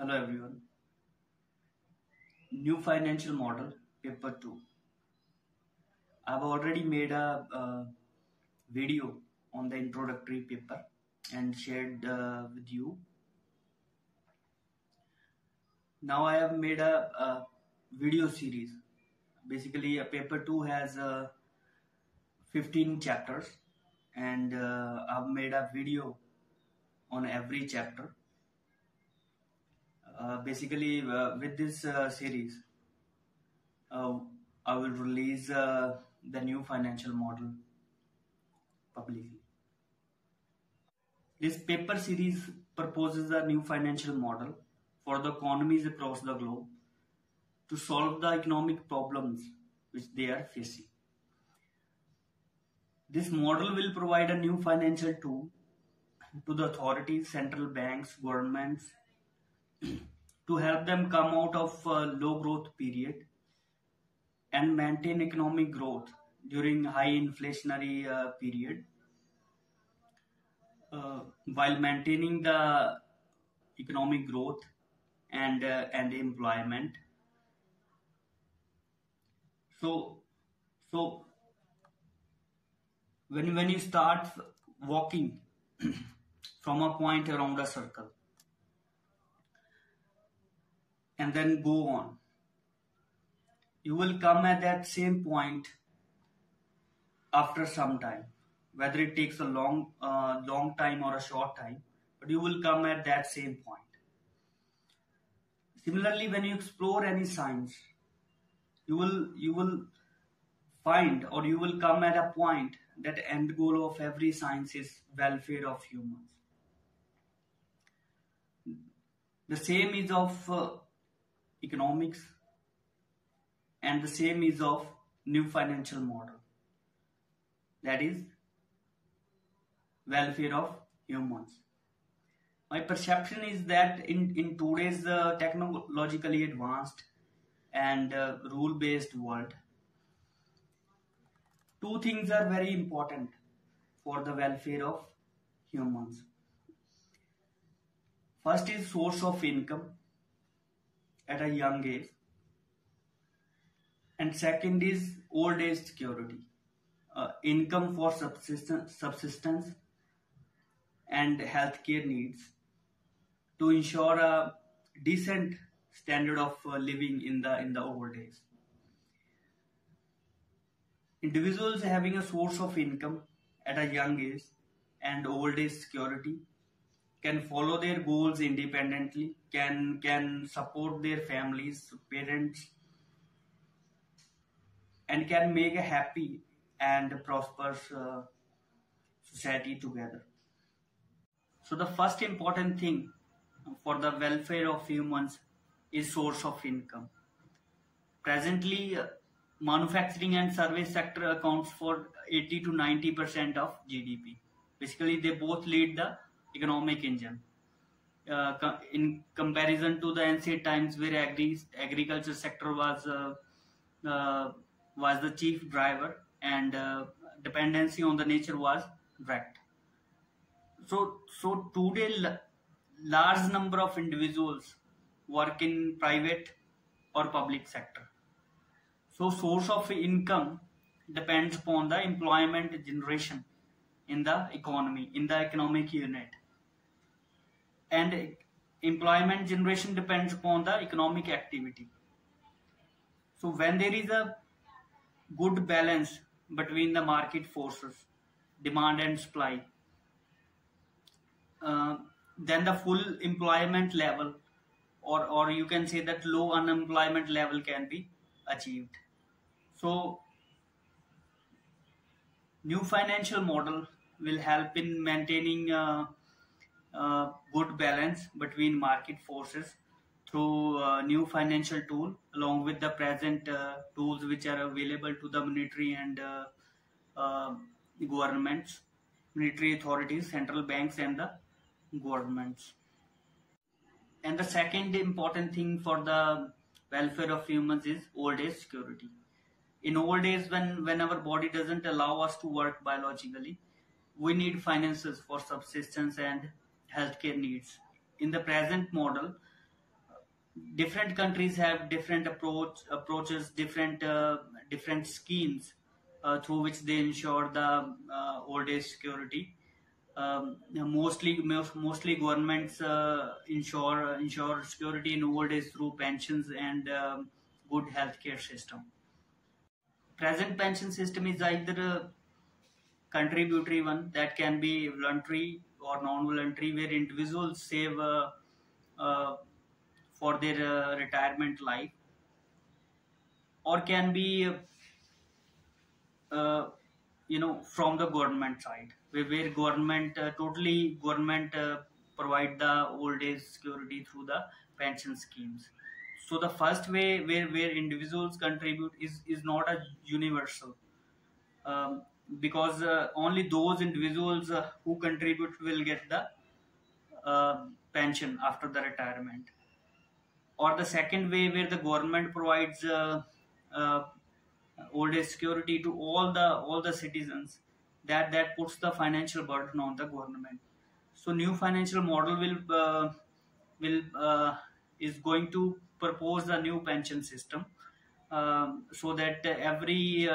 Hello everyone. New Financial Model, Paper 2. I've already made a video on the introductory paper and shared with you. Now I have made a video series. Basically, Paper 2 has 15 chapters, and I've made a video on every chapter. Basically, with this series, I will release the new financial model publicly. This paper series proposes a new financial model for the economies across the globe to solve the economic problems which they are facing. This model will provide a new financial tool to the authorities, central banks, governments, to help them come out of a low growth period and maintain economic growth during high inflationary period while maintaining the economic growth and employment. So when you start walking from a point around a circle and then go on, you will come at that same point after some time, whether it takes a long time or a short time, but you will come at that same point. Similarly, when you explore any science, you will find, or you will come at a point that the end goal of every science is welfare of humans. The same is of economics, and the same is of new financial model, that is welfare of humans. My perception is that in today's technologically advanced and rule-based world, two things are very important for the welfare of humans. First is source of income at a young age, and second is old age security, income for subsistence and healthcare needs to ensure a decent standard of living in the old age. Individuals having a source of income at a young age and old age security can follow their goals independently, can support their families, parents, and can make a happy and prosperous society together. So the first important thing for the welfare of humans is source of income. Presently, manufacturing and service sector accounts for 80 to 90% of GDP. Basically, they both lead the economic engine. In comparison to the ancient times, where agriculture sector was the chief driver and dependency on the nature was direct. So today, large number of individuals work in private or public sector. So source of income depends upon the employment generation in the economy, in the economic unit. And employment generation depends upon the economic activity. So when there is a good balance between the market forces, demand and supply, then the full employment level, or you can say that low unemployment level, can be achieved. So new financial model will help in maintaining good balance between market forces through a new financial tool, along with the present tools which are available to the monetary and governments, monetary authorities, central banks and the governments. And the second important thing for the welfare of humans is old age security. In old age, when our body doesn't allow us to work biologically, we need finances for subsistence and healthcare needs. In the present model, different countries have different approaches, different schemes through which they ensure the old age security. Mostly governments ensure security in old age through pensions and good healthcare system. Present pension system is either a contributory one that can be voluntary or non-voluntary, where individuals save for their retirement life, or can be from the government side, where government provide the old age security through the pension schemes. So the first way, where individuals contribute, is not a universal, because only those individuals who contribute will get the pension after the retirement. Or the second way, where the government provides old age security to all the citizens, that puts the financial burden on the government. So new financial model is going to propose a new pension system so that every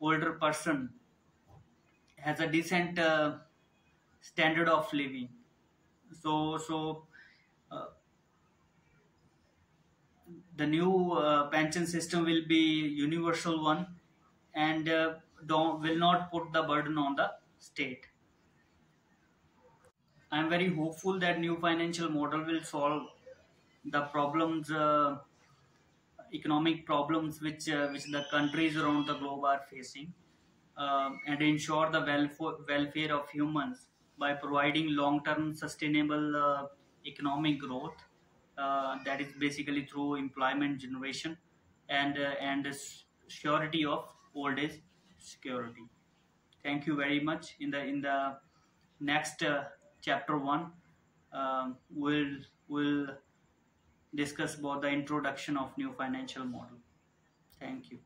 older person has a decent standard of living. So the new pension system will be universal one, and will not put the burden on the state. I am very hopeful that new financial model will solve the problems, economic problems which the countries around the globe are facing, and ensure the welfare of humans by providing long-term sustainable economic growth. That is basically through employment generation and surety of old age security. Thank you very much. In the next chapter 1, we'll discuss about the introduction of new financial model. Thank you.